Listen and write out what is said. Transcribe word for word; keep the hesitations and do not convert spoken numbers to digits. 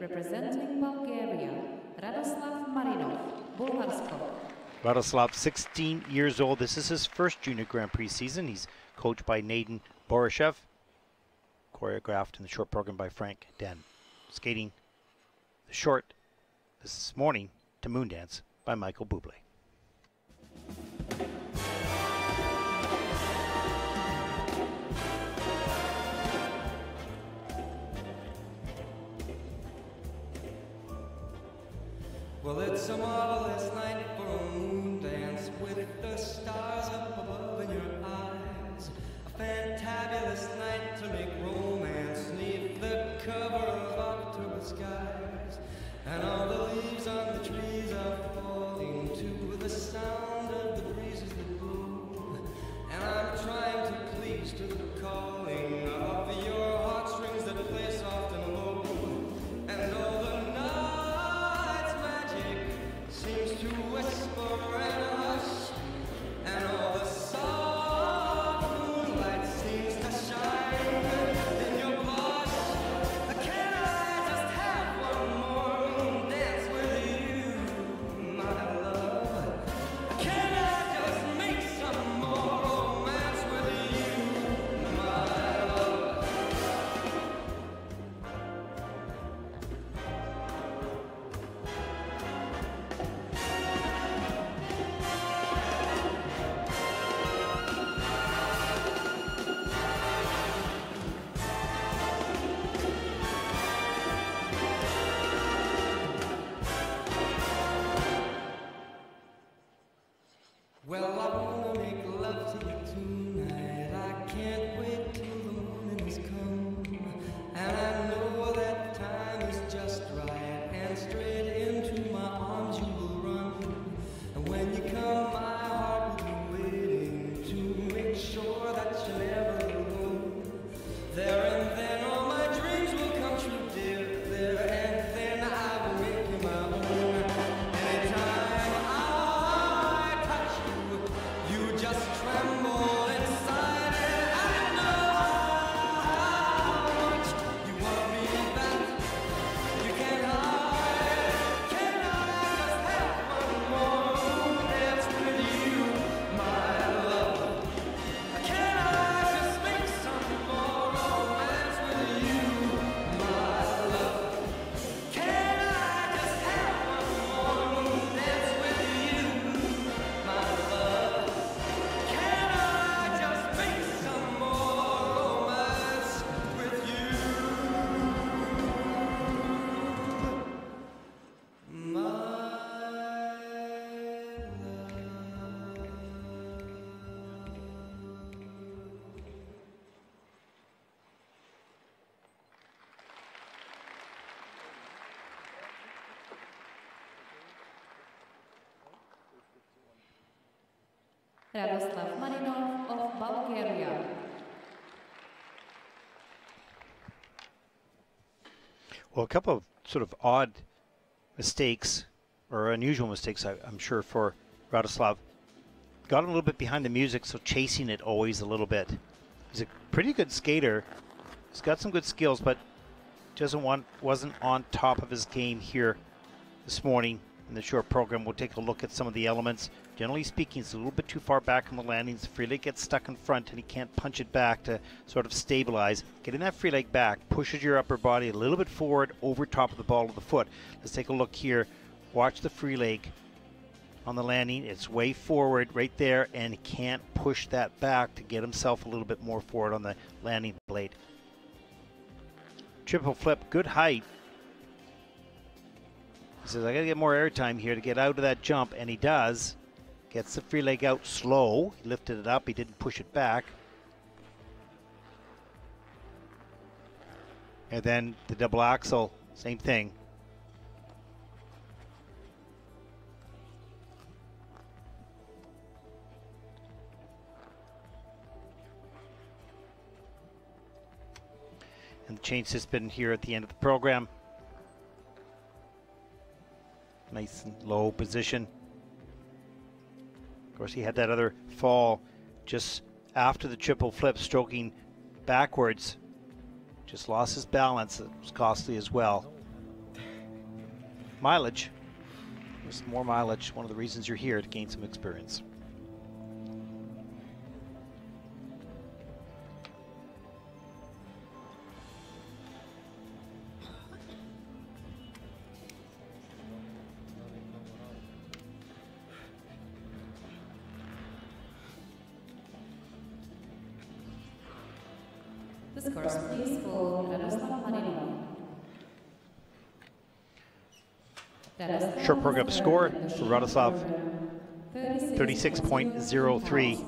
representing Bulgaria, Radoslav Marinov, Bulgarsko. Radoslav, sixteen years old. This is his first Junior Grand Prix season. He's coached by Nadine Boryshev, choreographed in the short program by Frank Den. Skating the short this morning to Moon Dance by Michael Bublé. Well, it's a marvelous night for a moon dance with the stars up above in your eyes. A fantabulous night to make romance neath the cover of October skies. And all the leaves on the trees are falling to the sound of the breezes that blow. And I'm trying to please to the calling of your heartstrings that play soft and low. And all the to whisper and hush, and all the soft moonlight seems to shine in your blush. Can I just have one more moon dance with you, my love? Can I just make some more romance with you, my love? Well, I wanna make love to you tonight. I can't wait till the morning has come. And I know that time is just right. And straight into my arms you will run. And when you come, my heart will be waiting to make sure that you're never alone. There and then all my dreams will come true, dear. There and then I will make you my own. Anytime you just tremble inside, and I know how much you want me back. You can't hide. Can I just have one more dance with you, my love? Can I just make some more romance with you, my love? Can I just have one more dance with you, my love? Radoslav Marinov of Bulgaria. Well, a couple of sort of odd mistakes or unusual mistakes, I, I'm sure, for Radoslav. Got him a little bit behind the music, so chasing it always a little bit. He's a pretty good skater. He's got some good skills, but doesn't want, wasn't on top of his game here this morning. In the short program, we'll take a look at some of the elements. Generally speaking, it's a little bit too far back on the landings. The free leg gets stuck in front, and he can't punch it back to sort of stabilize. Getting that free leg back pushes your upper body a little bit forward over top of the ball of the foot. Let's take a look here. Watch the free leg on the landing. It's way forward right there, and he can't push that back to get himself a little bit more forward on the landing blade. Triple flip, good height. He says, I got to get more airtime here to get out of that jump, and he does. Gets the free leg out slow. He lifted it up. He didn't push it back. And then the double axel, same thing. And the change has been here at the end of the program. Nice and low position. Of course, he had that other fall just after the triple flip, stroking backwards. Just lost his balance. It was costly as well. mileage. There's more mileage, one of the reasons you're here, to gain some experience. This course, please, for Radoslav Marinov. Short program score for Radoslav, thirty-six point zero three.